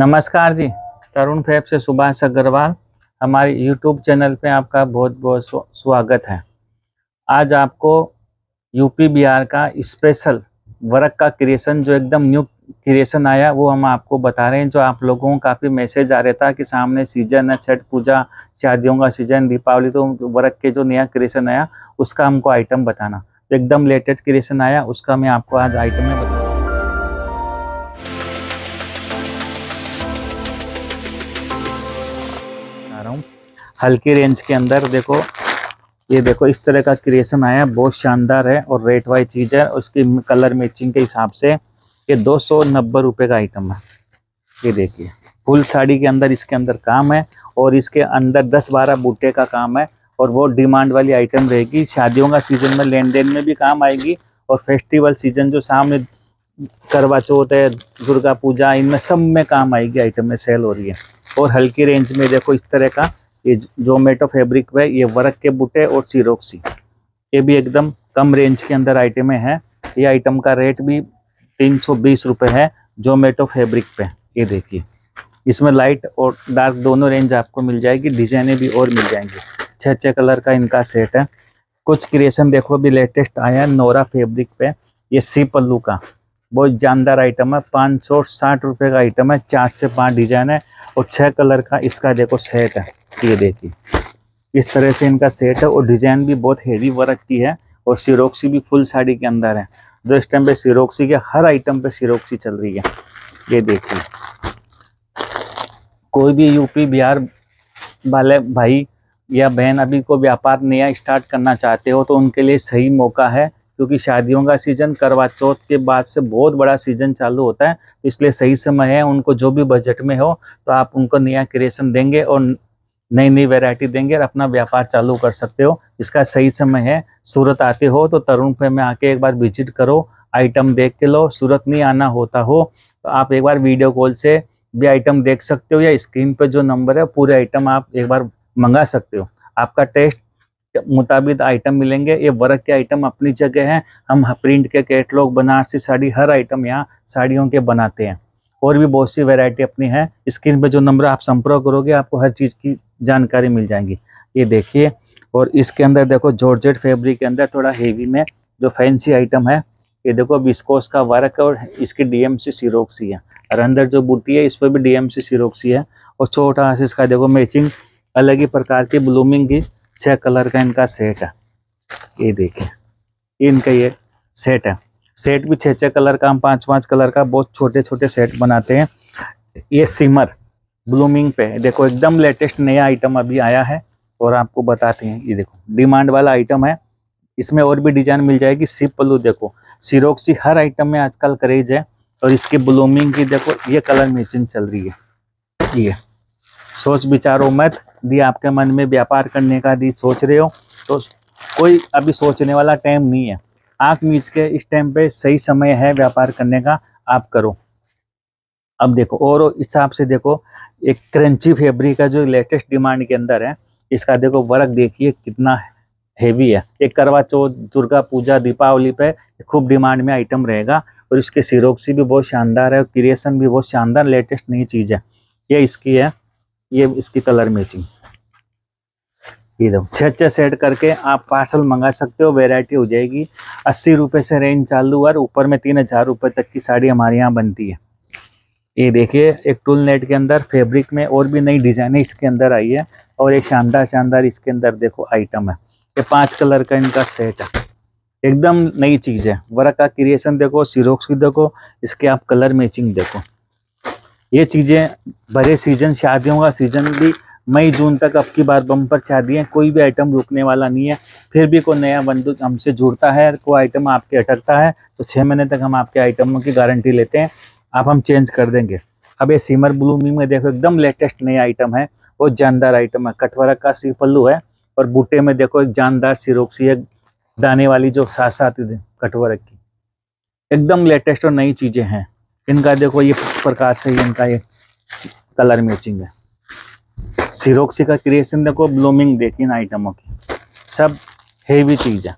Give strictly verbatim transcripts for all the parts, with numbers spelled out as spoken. नमस्कार जी, तरुण फैब से सुभाष अग्रवाल हमारी यूट्यूब चैनल पे आपका बहुत बहुत स्वागत है। आज आपको यूपी बिहार का स्पेशल वर्क का क्रिएशन जो एकदम न्यू क्रिएशन आया वो हम आपको बता रहे हैं। जो आप लोगों को काफ़ी मैसेज आ रहा था कि सामने सीजन है, छठ पूजा, शादियों का सीजन, दीपावली, तो वर्क के जो नया क्रिएशन आया उसका हमको आइटम बताना। एकदम लेटेस्ट क्रिएशन आया उसका मैं आपको आज आइटम में बता रहा हूँ। हल्की रेंज के अंदर देखो, ये देखो इस तरह का क्रिएशन आया, बहुत शानदार है और रेट वाइज चीज है। उसकी कलर मैचिंग के हिसाब से ये दो सौ नब्बे रुपये का आइटम है। ये देखिए फुल साड़ी के अंदर इसके अंदर काम है और इसके अंदर दस बारह बूटे का काम है और वो डिमांड वाली आइटम रहेगी। शादियों का सीजन में, लेन देन में भी काम आएगी और फेस्टिवल सीजन जो सामने करवा चौथ है, दुर्गा पूजा, इनमें सब में काम आएगी। आइटम में सेल हो रही है और हल्की रेंज में देखो इस तरह का ये जोमेटो फैब्रिक है, ये वर्क के बूटे और सिरोक्सी, ये भी एकदम कम रेंज के अंदर आइटमें हैं। ये आइटम का रेट भी तीन सौ बीस रुपये है जोमेटो फैब्रिक पे। ये देखिए इसमें लाइट और डार्क दोनों रेंज आपको मिल जाएगी, डिजाइनें भी और मिल जाएंगी। छः छः कलर का इनका सेट है। कुछ क्रिएशन देखो अभी लेटेस्ट आया नोरा फैब्रिक पे, ये सी पल्लू का बहुत जानदार आइटम है। पाँच सौ साठ रुपये का आइटम है, चार से पाँच डिजाइन है और छः कलर का इसका देखो सेट है। ये देखिए इस तरह से इनका सेट है और डिजाइन भी बहुत हेवी वर्क की है और सिरोक्सी भी फुल साड़ी के अंदर है। जो इस टाइम पे सिरोक्सी के हर आइटम पे सिरोक्सी चल रही है। ये देखिए कोई भी यूपी बिहार वाले भाई या बहन अभी को व्यापार नया स्टार्ट करना चाहते हो तो उनके लिए सही मौका है, क्योंकि शादियों का सीज़न करवा चौथ के बाद से बहुत बड़ा सीज़न चालू होता है। इसलिए सही समय है, उनको जो भी बजट में हो तो आप उनको नया क्रिएशन देंगे और नई नई वैरायटी देंगे और अपना व्यापार चालू कर सकते हो। इसका सही समय है। सूरत आते हो तो तरुण फैब में आके एक बार विजिट करो, आइटम देख के लो। सूरत नहीं आना होता हो तो आप एक बार वीडियो कॉल से भी आइटम देख सकते हो या स्क्रीन पर जो नंबर है पूरे आइटम आप एक बार मंगा सकते हो। आपका टेस्ट मुताबिक आइटम मिलेंगे। ये वर्क के आइटम अपनी जगह है, हम प्रिंट के कैटलॉग, बनारसी साड़ी, हर आइटम यहाँ साड़ियों के बनाते हैं और भी बहुत सी वैरायटी अपनी है। स्क्रीन पे जो नंबर आप संपर्क करोगे आपको हर चीज़ की जानकारी मिल जाएगी। ये देखिए और इसके अंदर देखो जॉर्जेट फैब्रिक के अंदर थोड़ा हेवी में जो फैंसी आइटम है। ये देखो विस्कोस का वर्क है और इसकी डी एम सी सिरोक्सी है और अंदर जो बूटी है इस पर भी डी एम सी सिरोक्सी है और छोटा सा इसका देखो मैचिंग अलग ही प्रकार की ब्लूमिंग की। छह कलर का इनका सेट है। ये देखिए इनका ये सेट है। सेट भी छः छः कलर का, हम पाँच पाँच कलर का बहुत छोटे छोटे सेट बनाते हैं। ये सिमर ब्लूमिंग पे देखो एकदम लेटेस्ट नया आइटम अभी आया है और आपको बताते हैं। ये देखो डिमांड वाला आइटम है, इसमें और भी डिजाइन मिल जाएगी। सी पल्लू देखो सिरोक्सी हर आइटम में आजकल क्रेज है और इसकी ब्लूमिंग की देखो ये कलर मैचिंग चल रही है। ये सोच विचारो मत, दी आपके मन में व्यापार करने का दी सोच रहे हो तो कोई अभी सोचने वाला टाइम नहीं है। आँख मीच के इस टाइम पे सही समय है व्यापार करने का, आप करो। अब देखो और इस हिसाब से देखो एक क्रंची फैब्रिक का जो लेटेस्ट डिमांड के अंदर है, इसका देखो वर्क देखिए कितना हैवी है। एक करवा चौथ, दुर्गा पूजा, दीपावली पे खूब डिमांड में आइटम रहेगा और इसके सिरोक्सी भी बहुत शानदार है और क्रिएशन भी बहुत शानदार लेटेस्ट नई चीज़ है। यह इसकी है, ये इसकी कलर मैचिंग। ये देखो छः छः सेट करके आप पार्सल मंगा सकते हो, वैरायटी हो जाएगी। अस्सी रुपये से रेंज चालू है और ऊपर में तीन हजार रुपये तक की साड़ी हमारे यहाँ बनती है। ये देखिए एक टूल नेट के अंदर फैब्रिक में और भी नई डिजाइनें इसके अंदर आई है और एक शानदार शानदार इसके अंदर देखो आइटम है। ये पाँच कलर का इनका सेट है, एकदम नई चीज़ है। वर्क का क्रिएशन देखो, सिरोक्स की देखो, इसके आप कलर मैचिंग देखो। ये चीज़ें भरे सीजन, शादियों का सीजन भी मई जून तक, अब की बार बम्पर शादी है, कोई भी आइटम रुकने वाला नहीं है। फिर भी कोई नया बंधु हमसे जुड़ता है, कोई आइटम आपके अटकता है तो छः महीने तक हम आपके आइटमों की गारंटी लेते हैं, आप हम चेंज कर देंगे। अब ये सीमर ब्लूमिंग में देखो एकदम लेटेस्ट नया आइटम है, बहुत जानदार आइटम है। कटवरा का सी पल्लू है और बूटे में देखो एक जानदार सिरोक्सी है, दाने वाली जो सास आती थी कटवरा की, एकदम लेटेस्ट और नई चीज़ें हैं। इनका देखो ये किस प्रकार से इनका ये कलर मैचिंग है। सिरोक्सी का क्रिएशन देखो, ब्लूमिंग देखिए इन आइटमों की, सब हेवी चीज़ है।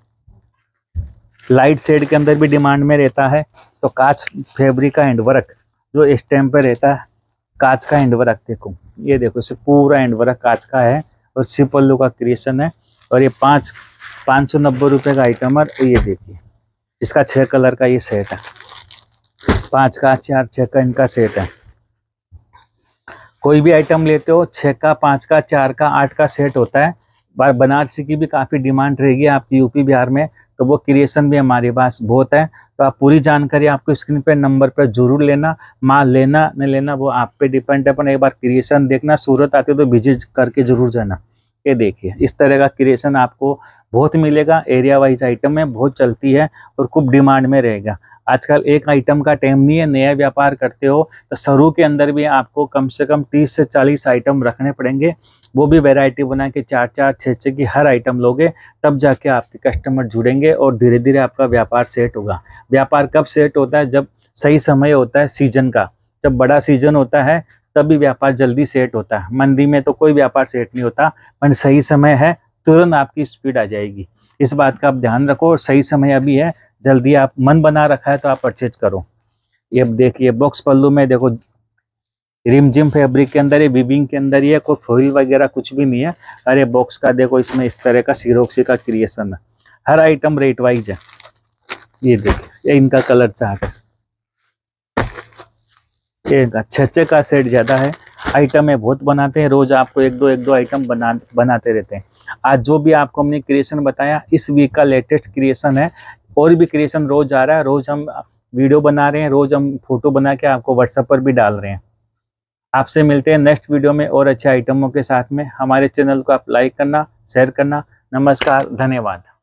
लाइट शेड के अंदर भी डिमांड में रहता है तो कांच फैब्रिक का हैंडवर्क जो इस टाइम पर रहता है कांच का हैंडवर्क देखो, ये देखो इसे पूरा हैंडवर्क कांच का है और सिपल्लू का क्रिएशन है और ये पाँच पाँच सौ नब्बे रुपये का आइटम है। और ये देखिए इसका छः कलर का ये सेट है, पाँच का चार छः का इनका सेट है। कोई भी आइटम लेते हो छः का पाँच का चार का आठ का सेट होता है। बार बनारसी की भी काफ़ी डिमांड रहेगी आपकी यूपी बिहार में, तो वो क्रिएशन भी हमारे पास बहुत है। तो आप पूरी जानकारी आपको स्क्रीन पे नंबर पर जरूर लेना, माल लेना न लेना वो आप पे डिपेंड है, पर एक बार क्रिएशन देखना। सूरत आते हो तो विजिट करके जरूर जाना। ये देखिए इस तरह का क्रिएशन आपको बहुत मिलेगा, एरिया वाइज आइटम में बहुत चलती है और खूब डिमांड में रहेगा। आजकल एक आइटम का टाइम नहीं है। नया व्यापार करते हो तो शुरू के अंदर भी आपको कम से कम तीस से चालीस आइटम रखने पड़ेंगे, वो भी वैरायटी बना के चार चार छः छः की हर आइटम लोगे तब जाके आपके कस्टमर जुड़ेंगे और धीरे धीरे आपका व्यापार सेट होगा। व्यापार कब सेट होता है? जब सही समय होता है सीजन का, जब बड़ा सीजन होता है तभी व्यापार जल्दी सेट होता है। मंदी में तो कोई व्यापार सेट नहीं होता, पर सही समय है तुरंत आपकी स्पीड आ जाएगी। इस बात का आप ध्यान रखो, सही समय अभी है, जल्दी आप मन बना रखा है तो आप परचेज करो। ये देखिए बॉक्स पल्लू में देखो रिम जिम फैब्रिक के अंदर है, बीबिंग के अंदर ही है, कोई फॉइल वगैरह कुछ भी नहीं है। अरे बॉक्स का देखो इसमें इस तरह का सिरोक्सी का क्रिएशन है। हर आइटम रेट वाइज है। ये देखिए इनका कलर चार्ट है, एक अच्छे अच्छे का सेट ज़्यादा है। आइटम है बहुत बनाते हैं, रोज़ आपको एक दो एक दो आइटम बना बनाते रहते हैं। आज जो भी आपको हमने क्रिएशन बताया इस वीक का लेटेस्ट क्रिएशन है, और भी क्रिएशन रोज़ आ रहा है। रोज़ हम वीडियो बना रहे हैं, रोज़ हम फोटो बना के आपको व्हाट्सएप पर भी डाल रहे हैं। आपसे मिलते हैं नेक्स्ट वीडियो में और अच्छे आइटमों के साथ में। हमारे चैनल को आप लाइक करना, शेयर करना। नमस्कार, धन्यवाद।